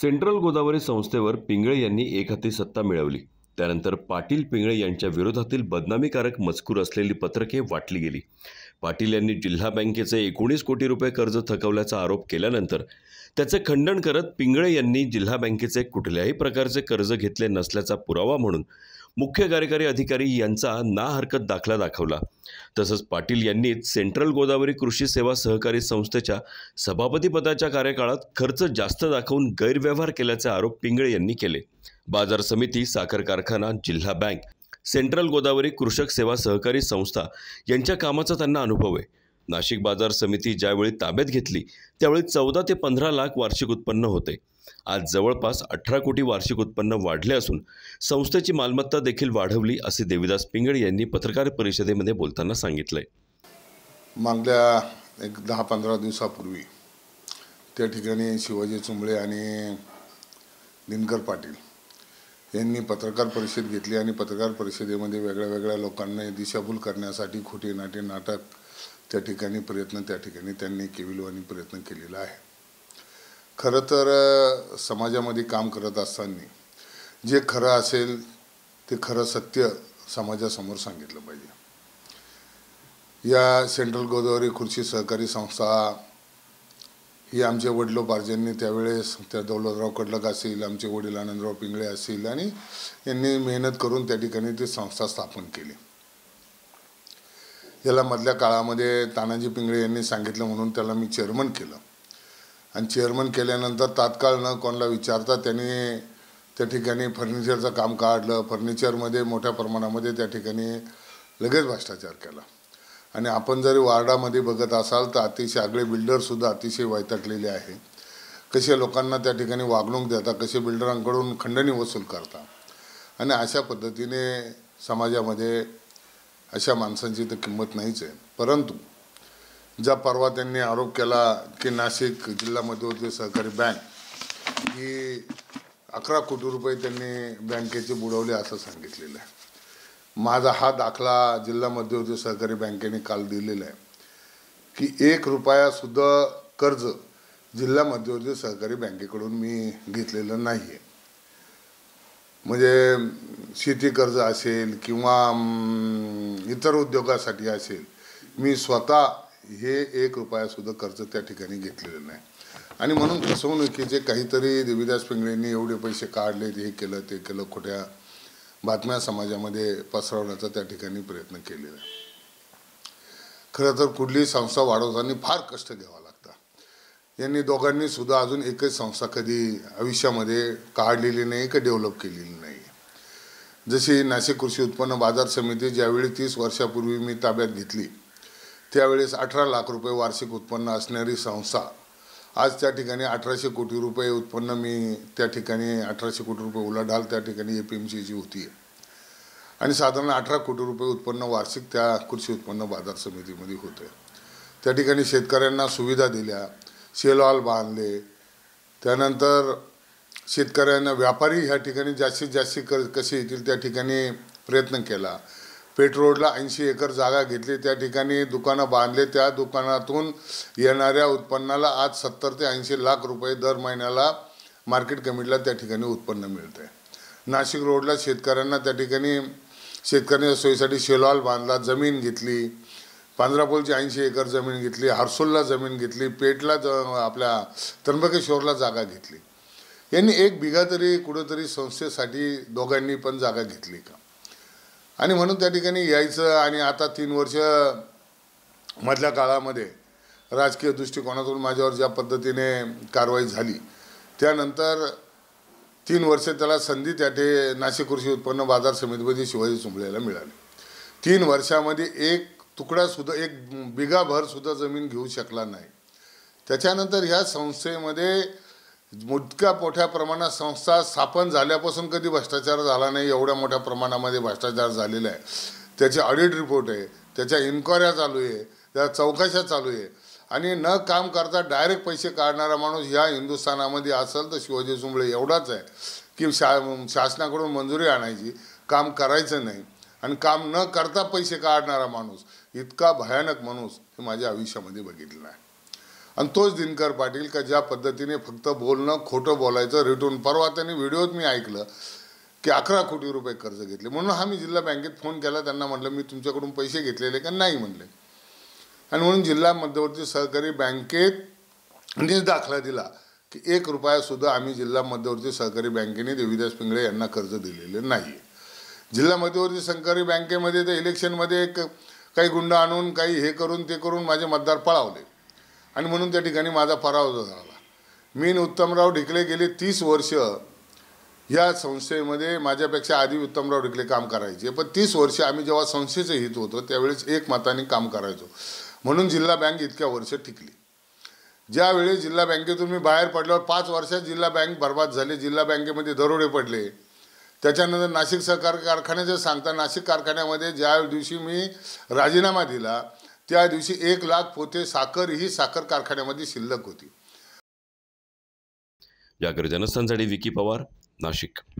Central Godavari संस्थेवर Pingale यांनी एकहाती सत्ता मिळवली। त्यानंतर पाटील पिंगळे यांच्या विरोधातील बदनामीकारक मजकूर असलेली पत्रके वाटली गेली। पाटील यांनी जिल्हा बँकेचे 19 कोटी रुपये कर्ज थकवल्याचा आरोप केल्यानंतर त्याचे खंडन करत पिंगळे यांनी जिल्हा बँकेचे कुठल्याही प्रकारचे कर्ज घेतले नसल्याचा पुरावा म्हणून मुख्य कार्यकारी अधिकारी यांचा ना हरकत दाखला दाखवला। तसंच पाटील यांनीच सेंट्रल गोदावरी कृषी सेवा सहकारी संस्थेच्या सभापतीपदाच्या कार्यकाळात खर्च जास्त दाखवून गैरव्यवहार केल्याचा आरोप पिंगळे यांनी केले। बाजार समिती, साखर कारखाना, जिल्हा बँक, सेंट्रल गोदावरी कृषक सेवा सहकारी संस्था यांच्या कामाचा त्यांना अनुभव आहे। नाशिक बाजार समिती ज्यावेळी ताब्यात घेतली त्यावेळी 14 ते 15 लाख वार्षिक उत्पन्न होते। आज जवळपास 18 कोटी वार्षिक उत्पन्न वाढले असून संस्थेची मालमत्ता देखील वाढवली, असे देविदास पिंगळे यांनी पत्रकार परिषदेमध्ये बोलताना सांगितले। मागल्या एक 10-15 दिवसापूर्वी त्या ठिकाणी शिवाजी चुंबळे आणि दिनकर पाटील यांनी पत्रकार परिषद घेतली आणि पत्रकार परिषदेमध्ये वेगवेगळ्या लोकांना दिशाभूल करण्यासाठी खोटे नाटे नाटक त्या ठिकाणी प्रयत्न त्या ठिकाणी त्यांनी केविलवाणी प्रयत्न केलेला आहे। खरं तर समाजामध्ये काम करत असताना जे खरं असेल ते खरं सत्य समाजासमोर सांगितलं पाहिजे। या सेंट्रल गोदावरी कृषी सहकारी संस्था ही आमचे वडिलोपार्जन्य त्यावेळेस त्या दौलतराव कडलक असतील, आमचे वडील आनंदराव पिंगळे असतील आणि यांनी मेहनत करून त्या ठिकाणी ती संस्था स्थापन केली। त्याला मधल्या काळामध्ये तानाजी पिंगळे यांनी सांगितलं म्हणून त्याला मी चेअरमन केलं आणि चेअरमन केल्यानंतर तात्काळ न कोणाला विचारता त्यांनी त्या ठिकाणी फर्निचरचं काम काढलं। फर्निचरमध्ये मोठ्या प्रमाणामध्ये त्या ठिकाणी लगेच भ्रष्टाचार केला आणि आपण जरी वार्डामध्ये बघत असाल तर अतिशय आगळे बिल्डरसुद्धा अतिशय वैतागलेले आहे। कसे लोकांना त्या ठिकाणी वागणूक देता, कसे बिल्डरांकडून खंडणी वसूल करता आणि अशा पद्धतीने समाजामध्ये अशा माणसांची तर किंमत नाहीच आहे। परंतु ज्या परवा त्यांनी आरोप केला की नाशिक जिल्हा मध्यवर्ती सहकारी बँक ही 11 कोटी रुपये त्यांनी बँकेचे बुडवले असं सांगितलेलं आहे। माझा हा दाखला जिल्हा मध्यवर्ती सहकारी बँकेने काल दिलेला आहे की 1 रुपयासुद्धा कर्ज जिल्हा मध्यवर्ती सहकारी बँकेकडून मी घेतलेलं नाही आहे। म्हणजे शेती कर्ज असेल किंवा इतर उद्योगासाठी असेल, मी स्वतः हे 1 रुपयासुद्धा कर्ज त्या ठिकाणी घेतलेलं नाही आणि म्हणून फसवणुकीचे काहीतरी देविदास पिंगळेंनी एवढे पैसे काढले, हे केलं ते केलं, खोट्या बातम्या समाजामध्ये पसरवण्याचा त्या ठिकाणी प्रयत्न केलेला आहे। खरं तर कुठलीही संस्था वाढवताना फार कष्ट घ्यावा लागतात। यांनी दोघांनीसुद्धा अजून एकच संस्था कधी आयुष्यामध्ये काढलेली नाही का डेव्हलप केलेली नाही। जशी नाशिक कृषी उत्पन्न बाजार समिती ज्यावेळी 30 वर्षापूर्वी मी ताब्यात घेतली त्यावेळेस 18 लाख रुपये वार्षिक उत्पन्न असणारी संस्था आज त्या ठिकाणी 1800 कोटी रुपये उत्पन्न मी त्या ठिकाणी 1800 कोटी रुपये उलाढाल त्या ठिकाणी APMC ची होती आणि साधारण 18 कोटी रुपये उत्पन्न वार्षिक त्या कृषी उत्पन्न बाजार समितीमध्ये होते। त्या ठिकाणी शेतकऱ्यांना सुविधा दिल्या, शेलॉल बांधले, त्यानंतर शेतकऱ्यांना व्यापारी ह्या ठिकाणी जास्तीत जास्त कसे येतील त्या ठिकाणी प्रयत्न केला। पेट रोडला 80 एकर जागा घेतली, त्या ठिकाणी दुकानं बांधले, त्या दुकानातून येणाऱ्या उत्पन्नाला आज 70 ते 80 लाख रुपये दर महिन्याला मार्केट कमिटीला त्या ठिकाणी उत्पन्न मिळतं आहे। नाशिक रोडला शेतकऱ्यांना त्या ठिकाणी शेतकऱ्यांच्या सोयीसाठी शेलॉल बांधला, जमीन घेतली, 15 पोलची 80 एकर जमीन घेतली, हर्सुलला जमीन घेतली, पेटला आपल्या त्र्यंबकेश्वरला जागा घेतली। यांनी 1 बिघा तरी कुठंतरी संस्थेसाठी दोघांनी पण जागा घेतली का? आणि म्हणून त्या ठिकाणी यायचं आणि आता 3 वर्ष मधल्या काळामध्ये राजकीय दृष्टिकोनातून माझ्यावर ज्या पद्धतीने कारवाई झाली त्यानंतर 3 वर्ष त्याला संधी त्या नाशिक कृषी उत्पन्न बाजार समितीमध्ये शिवाजी चुंबळेला मिळाली। 3 वर्षामध्ये 1 बिघाभरसुद्धा जमीन घेऊ शकला नाही। त्याच्यानंतर ह्या संस्थेमध्ये मोठ्या मोठ्या प्रमाणात संस्था स्थापन झाल्यापासून कधी भ्रष्टाचार झाला नाही, एवढ्या मोठ्या प्रमाणामध्ये भ्रष्टाचार झालेला आहे। त्याचे ऑडिट रिपोर्ट आहे, त्याच्या इन्क्वायऱ्या चालू आहे, त्या चौकशा चालू आहे आणि न काम करता डायरेक्ट पैसे काढणारा माणूस ह्या हिंदुस्थानामध्ये असेल तर शिवाजी चुंबळे एवढाच आहे की शासनाकडून मंजुरी आणायची, काम करायचं नाही आणि काम न करता पैसे काढणारा माणूस, इतका भयानक माणूस हे माझ्या आयुष्यामध्ये बघितला आहे। आणि तोच दिनकर पाटील का ज्या पद्धतीने फक्त बोलणं खोटं बोलायचं रिटून परवा त्यांनी व्हिडिओत मी ऐकलं की 11 कोटी रुपये कर्ज घेतले म्हणून हा मी जिल्हा बँकेत फोन केला त्यांना म्हटलं मी तुमच्याकडून पैसे घेतलेले का नाही म्हटले आणि म्हणून जिल्हा मध्यवर्ती सहकारी बँकेत नीच दाखला दिला की 1 रुपयासुद्धा आम्ही जिल्हा मध्यवर्ती सहकारी बँकेने देवीदास पिंगळे यांना कर्ज दिलेले नाही। जिल्हा मध्यवर्ती सहकारी बँकेमध्ये ते इलेक्शनमध्ये एक काही गुंड आणून काही हे करून ते करून माझे मतदार पळावले आणि म्हणून त्या ठिकाणी माझा पराभव झाला। मी उत्तमराव ढिकले गेले 30 वर्ष या संस्थेमध्ये माझ्यापेक्षा आधी उत्तमराव ढिकले काम करायचे पण 30 वर्ष आम्ही जेव्हा संस्थेचं हित होतो त्यावेळेस एक मताने काम करायचो म्हणून जिल्हा बँक इतक्या वर्ष टिकली। ज्यावेळी जिल्हा बँकेतून मी बाहेर पडल्यावर 5 वर्षात जिल्हा बँक बर्बाद झाली। जिल्हा बँकेमध्ये दरोडे पडले। त्याच्यानंतर नाशिक सहकार कारखान्याचं सांगता नाशिक कारखान्यामध्ये ज्या दिवशी मी राजीनामा दिला त्या दिवशी 1 लाख पोते साखर ही साखर कारखान्यामध्ये शिल्लक होती। याकरिता जनसंचारी विकी पवार, नाशिक।